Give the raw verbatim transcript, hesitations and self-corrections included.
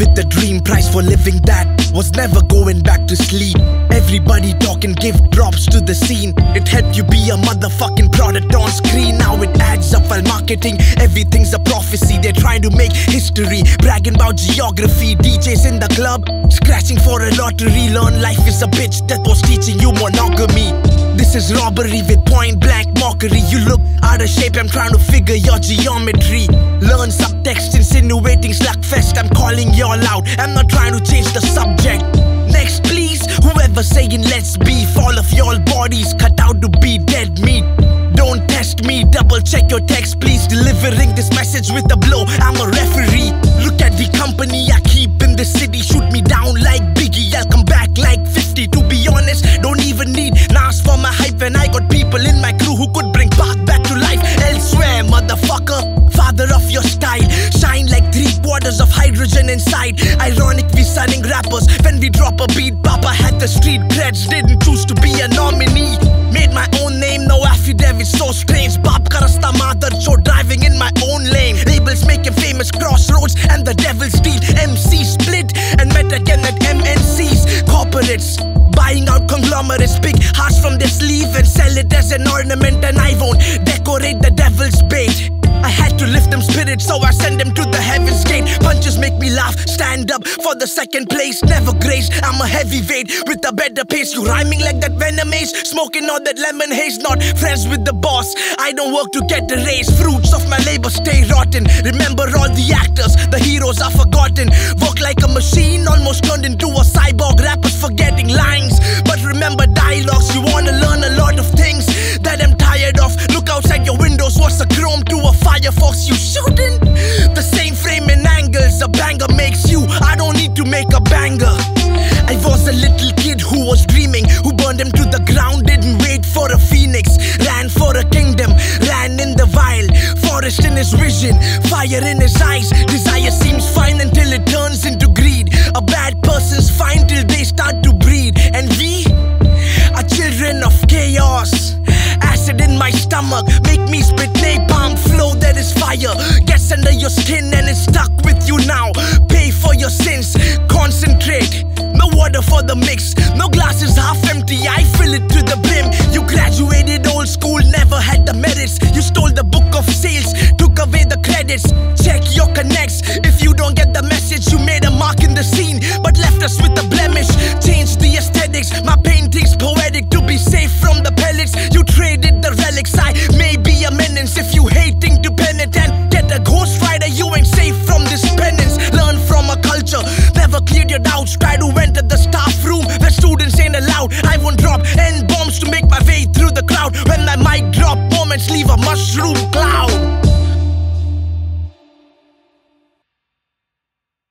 with a dream, price for living that was never going back to sleep. Everybody talking, give drops to the scene. It helped you be a motherfucking product on screen. Now it adds up while marketing, everything's a prophecy. They're trying to make history, bragging about geography. D Js in the club, scratching for a lottery. Learn life is a bitch, death was teaching you monogamy. This is robbery with point blank mockery. You look out of shape, I'm trying to figure your geometry. Learn subtext, insinuating slugfest. I'm calling y'all out, I'm not trying to change the subject. Next please, whoever saying let's beef. All of y'all bodies cut out to be dead meat. Don't test me, double check your text please. Delivering this message with a blow, I'm a referee. Look at the company I keep in this city. Shoot me down like Biggie, I'll come back like fifty. To be honest, don't even need Nas for my hype. And I got people in my crew who could bring Pac back to life elsewhere, motherfucker. Father of your style, shine like three quarters of hydrogen inside. Ironic we signing rappers when we drop a beat. Papa had the street creds, didn't choose to be a nominee. Made my own name, no affidavit, so strange. Baap karasta mother, so driving in my own lane. Labels making famous, Crossroads and the Devil's Deal. M C split and met again at M N Cs. Corporates buying out conglomerates, big hearts from their sleeve and sell it as an ornament. And I won't decorate the devil's bait. I had to lift them spirits, so I send them to the heaven's gate. Punches make me laugh, stand up for the second place. Never graced, I'm a heavyweight with a better pace. You rhyming like that Venom Ace, smoking all that lemon haze. Not friends with the boss, I don't work to get a raise. Fruits of my labor stay rotten. Remember all the actors, the heroes are forgotten. Work like a machine, almost turned into a cyborg. Rappers forgetting lines, but remember dialogues. You wanna learn a lot of things that I'm tired of. Look outside your windows, what's a chrome to a Firefox? You shouldn't. The same frame and angles a banger makes you. I don't need to make a banger. I was a little kid who was dreaming, who burned him to the ground, didn't wait for a phoenix. Ran for a kingdom, ran in the wild. Forest in his vision, fire in his eyes. Desire seems fine until it turns into greed. A bad person's fine till they start to breed. And we are children of chaos. Acid in my stomach, make me spit napalm. Flow that is fire, gets under your skin and it's stuck with you now. Pay for your sins, concentrate. No water for the mix, no glass is half empty, I fill it to the brim. You graduated old school, never had the merits. You stole the book of sales, took away the credits. Check your connects, if you don't get the message. You made a mark in the scene, but left us with a blemish. Change the aesthetics, my painting's poetic. To be safe from the pellets, you traded the relics. I may be a menace if you hating to penitent. Get a ghost rider, you ain't safe from this penance. Learn from a culture, never cleared your doubts. Try to enter the staff room where students ain't allowed. I won't drop N bombs to make my way through the crowd. When I might drop, moments leave a mushroom cloud.